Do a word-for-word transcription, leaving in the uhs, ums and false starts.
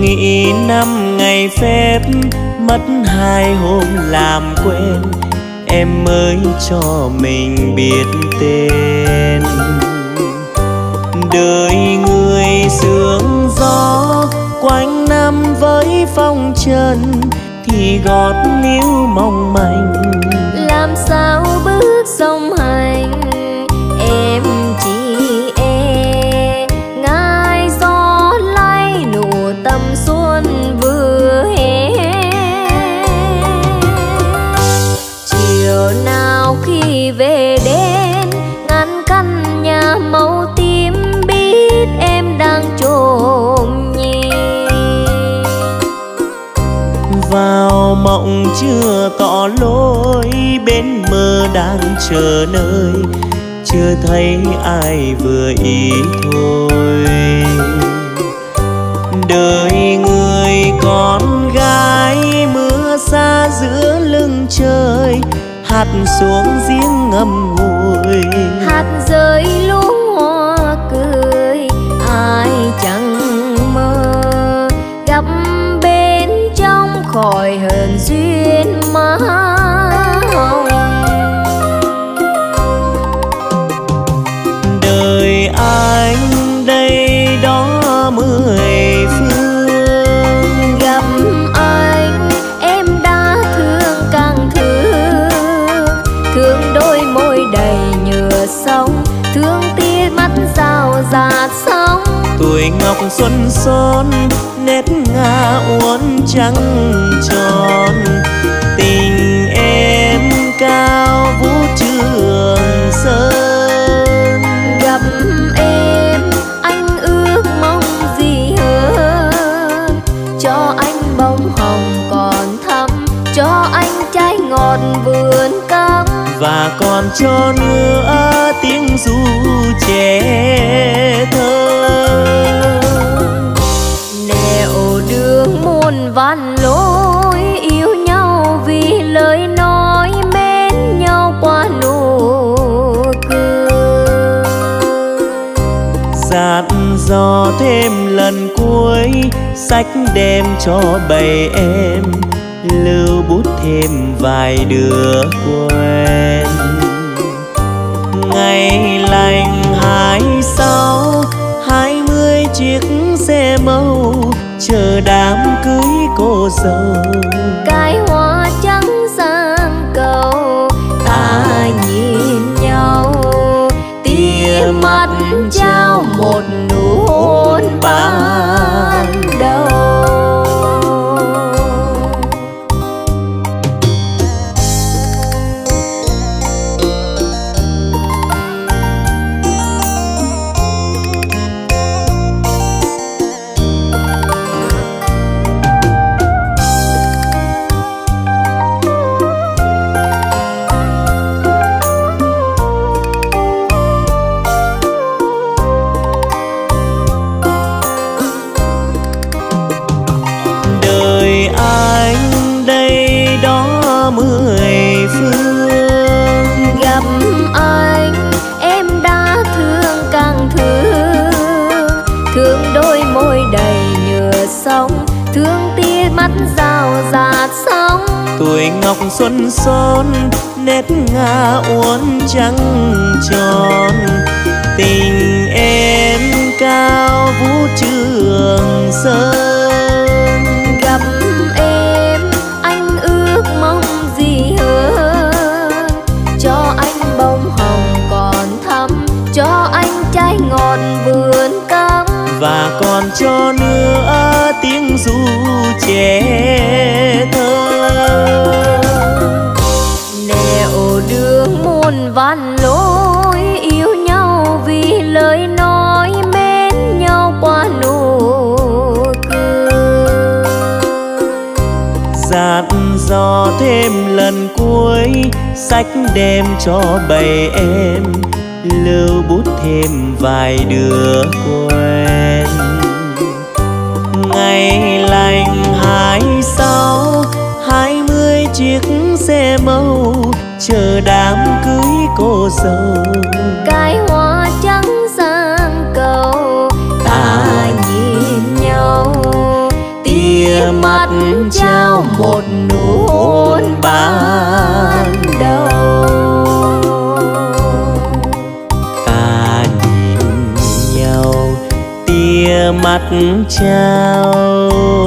Nghĩ năm ngày phép mất hai hôm làm quên, em mới cho mình biết tên. Đời người sương gió quanh năm với phong trần, thì gót níu mong manh làm sao bước sông hành. Em chỉ về đến ngăn căn nhà màu tím, biết em đang trộm nhìn vào mộng chưa tỏ lối, bên mơ đang chờ nơi chưa thấy ai vừa ý thôi. Đời người con gái mưa xa giữa lưng trời, hạt xuống giếng ngâm ngùi, hạt rơi lũ hoa cười. Ai chẳng mơ gặp bên trong khỏi hờn duyên má hồng. Đời anh đây đó mười phương, gặp anh em đã thương càng thương. Thương đôi môi đầy nhựa sông, thương tia mắt rào rạt sóng. Tuổi ngọc xuân son, nét ngà uốn trắng tròn. Tình em cao vũ trường sơn, gặp em anh ước mong gì hơn. Cho anh bông hồng còn thắm, cho anh trái ngọt vườn cam, và còn cho nữa tiếng ru trẻ thơ. Nẻo đường muôn vàn lối, yêu nhau vì lời nói, mến nhau qua nụ cười. Dặn dò thêm lần cuối, sách đem cho bầy em, lưu bút thêm vài đứa quen. Ngày lành hai sáu hai mươi chiếc xe màu chờ đám cưới cô dâu, cái hoa trắng sang cầu. Ta nhìn nhau tia mắt trao một nụ hôn ban đầu. Thương tia mắt rào rạt sóng, tuổi ngọc xuân son, nét ngà uốn trắng tròn. Tình em cao vũ trường sơn, gặp em anh ước mong gì hơn. Cho anh bông hồng còn thắm, cho anh trái ngọt vườn cam, và còn cho nữa tiếng ru trẻ thơ. Nẻo đường muôn vàn lối, yêu nhau vì lời nói, mến nhau qua nụ cười. Dặn dò thêm lần cuối, sách đem cho bầy em, lưu bút thêm vài đứa quen. Ngày lành hai sáu hai mươi chiếc đám cưới cô dâu, cái hoa trắng sang cầu ta nhìn nhau, tia mắt trao một nụ hôn ban đầu. Ta nhìn nhau tia mắt trao